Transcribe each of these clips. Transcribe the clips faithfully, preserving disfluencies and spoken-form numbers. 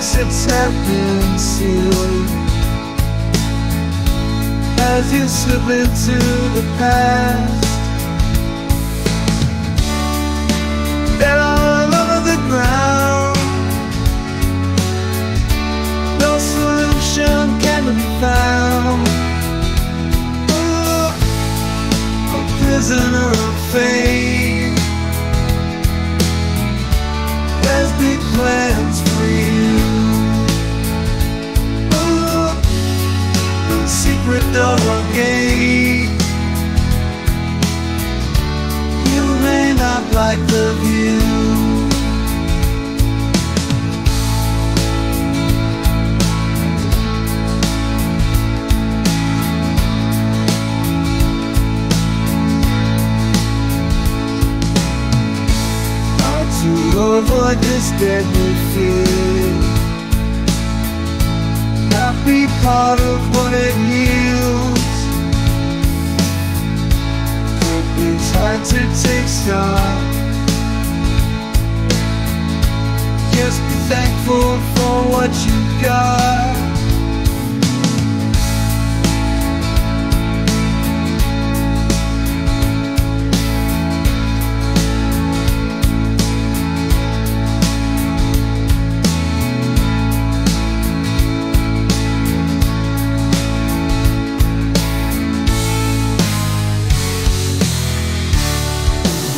chips have been sealed as you slip into the past. They're all over the ground. No solution can be found. Ooh, a prisoner of fate has big plans for you. Ooh, the secret door gate. You may not like the view. To avoid this deadly fear, not be part of what it yields. Could be trying to take stock. Just be thankful for what you got.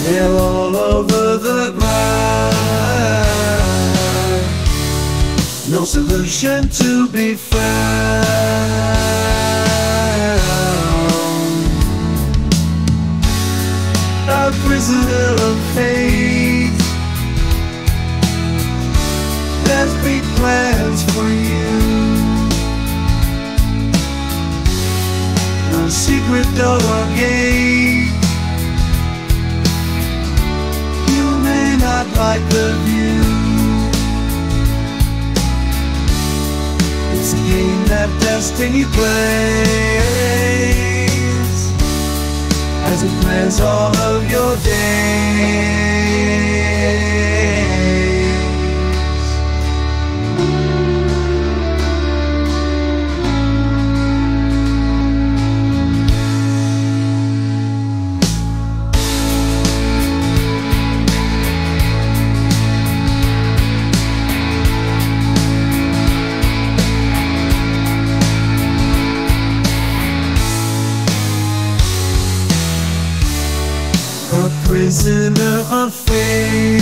They're all over the ground. No solution to be found. A prisoner of fate has big plans for you. A secret door gate. Like the view, it's a game that destiny plays as it plans all of your prisoner of fate.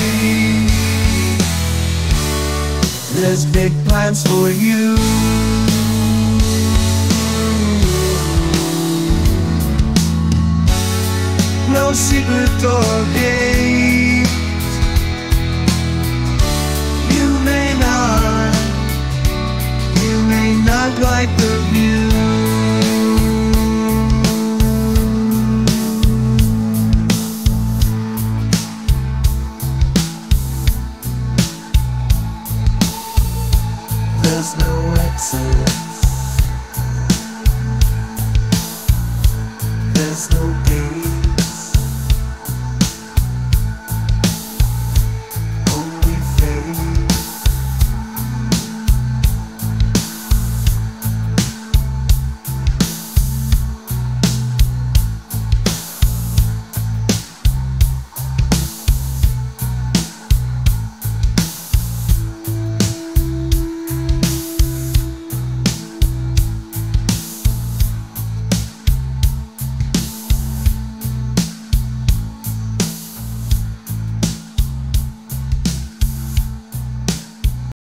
There's big plans for you. No secret door gate. You may not, you may not like the